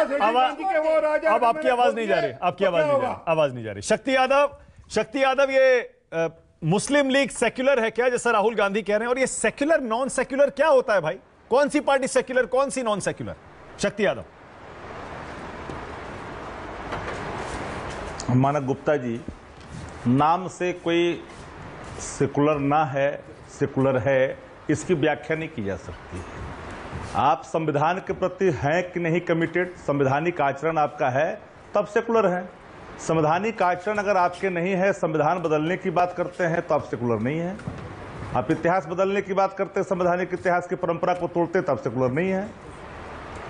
अब आपकी आवाज नहीं जा रही, आपकी आवाज नहीं जा रही, आवाज नहीं जा रही। शक्ति यादव, शक्ति यादव, ये मुस्लिम लीग सेक्युलर है क्या जैसा राहुल गांधी कह रहे हैं? और ये सेक्युलर नॉन सेक्युलर क्या होता है भाई? कौन सी पार्टी सेक्युलर, कौन सी नॉन सेक्युलर? शक्ति यादव। मानक गुप्ता जी, नाम से कोई सेकुलर ना है, सेकुलर है, इसकी व्याख्या नहीं की जा सकती। आप संविधान के प्रति हैं कि नहीं कमिटेड, संवैधानिक आचरण आपका है, तब सेकुलर है। संवैधानिक आचरण अगर आपके नहीं है, संविधान बदलने की बात करते हैं, तो आप सेकुलर नहीं है। आप इतिहास बदलने की बात करते हैं, संवैधानिक इतिहास की परंपरा को तोड़ते, तब सेकुलर नहीं है।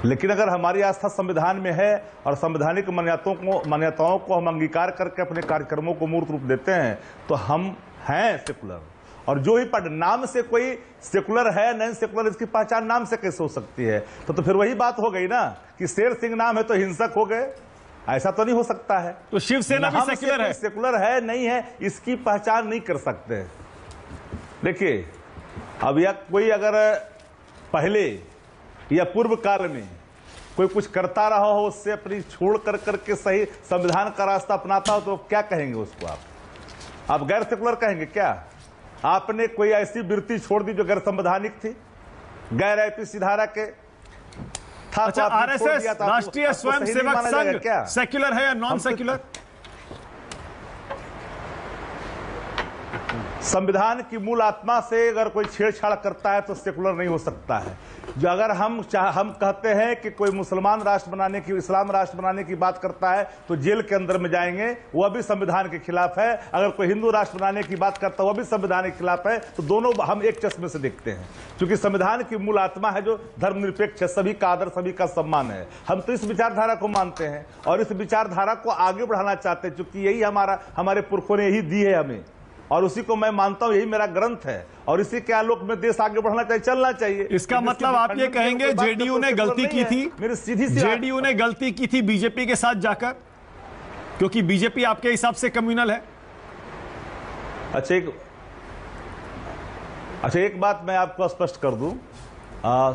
लेकिन अगर हमारी आस्था संविधान में है और संवैधानिक मान्यताओं को हम अंगीकार करके अपने कार्यक्रमों को मूर्त रूप देते हैं, तो हम हैं सेकुलर। और जो ही पढ़ नाम से कोई सेकुलर है नॉन सेकुलर, इसकी पहचान नाम से कैसे हो सकती है? तो फिर वही बात हो गई ना कि शेर सिंह नाम है तो हिंसक हो गए, ऐसा तो नहीं हो सकता है। तो शिवसेना भी सेकुलर है, सेकुलर है नहीं है इसकी पहचान नहीं कर सकते। देखिए, अब यह कोई अगर पहले या पूर्व काल में कोई कुछ करता रहा हो, उससे अपनी छोड़ कर करके सही संविधान का रास्ता अपनाता हो, तो क्या कहेंगे उसको? आप गैर सेकुलर कहेंगे क्या? आपने कोई ऐसी वृत्ति छोड़ दी जो गैर संवैधानिक थी, गैर आईपीसी धारा के था। अच्छा, आरएसएस राष्ट्रीय स्वयंसेवक संघ सेक्युलर है या नॉन सेक्युलर? संविधान की मूल आत्मा से अगर कोई छेड़छाड़ करता है तो सेकुलर नहीं हो सकता है। जो अगर हम कहते हैं कि कोई मुसलमान राष्ट्र बनाने की, इस्लाम राष्ट्र बनाने की बात करता है तो जेल के अंदर में जाएंगे, वह भी संविधान के खिलाफ है। अगर कोई हिंदू राष्ट्र बनाने की बात करता है, वह भी संविधान के खिलाफ है। तो दोनों हम एक चश्मे से देखते हैं, क्योंकि संविधान की मूल आत्मा है जो धर्मनिरपेक्ष है, सभी का आदर, सभी का सम्मान है। हम तो इस विचारधारा को मानते हैं और इस विचारधारा को आगे बढ़ाना चाहते हैं, क्योंकि यही हमारे पुरखों ने यही दी है हमें, और उसी को मैं मानता हूं, यही मेरा ग्रंथ है, और इसी के आलोक में देश आगे बढ़ना चाहिए, चलना चाहिए। इसका मतलब आप ये कहेंगे जेडीयू ने गलती की थी, मेरी सीधी सी जेडीयू ने गलती की थी बीजेपी के साथ जाकर, क्योंकि बीजेपी आपके हिसाब से कम्युनल है? अच्छा एक बात मैं आपको स्पष्ट कर दूं,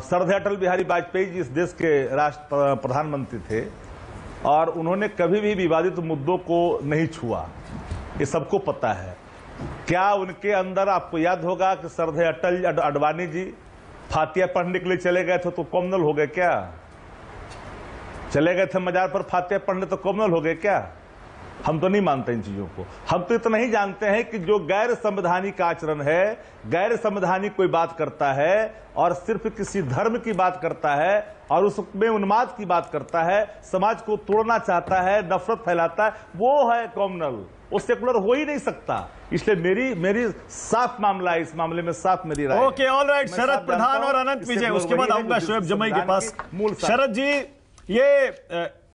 श्रद्धेय अटल बिहारी वाजपेयी जी इस देश के प्रधानमंत्री थे और उन्होंने कभी भी विवादित मुद्दों को नहीं छुआ, ये सबको पता है। क्या उनके अंदर, आपको याद होगा कि श्रद्धेय अटल आडवाणी जी फातिया पढ़ने के लिए चले गए थे तो कॉमनल हो गए क्या? चले गए थे मजार पर फातिया पढ़ने तो कॉमनल हो गए क्या? हम तो नहीं मानते इन चीजों को। हम तो इतना ही जानते हैं कि जो गैर संवैधानिक आचरण है, गैर संवैधानिक कोई बात करता है और सिर्फ किसी धर्म की बात करता है और उसमें उन्माद की बात करता है, समाज को तोड़ना चाहता है, नफरत फैलाता है, वो है कॉमनल, वो सेकुलर हो ही नहीं सकता। इसलिए मेरी साफ मामला है, इस मामले में साफ मेरी राय। Okay, all right. Sharad Pradhan और अनंत विजय, उसके बाद आऊंगा शोएब जमाई के पास। शरद जी, ये